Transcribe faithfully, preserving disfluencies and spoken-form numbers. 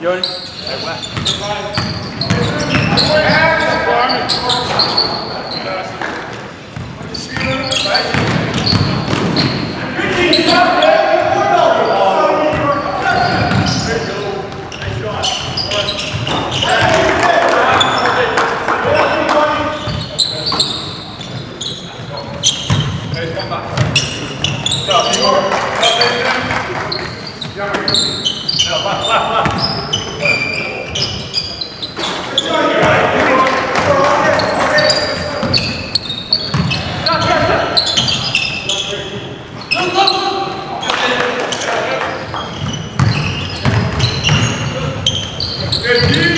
Yuri. Hey, wow. Thank you.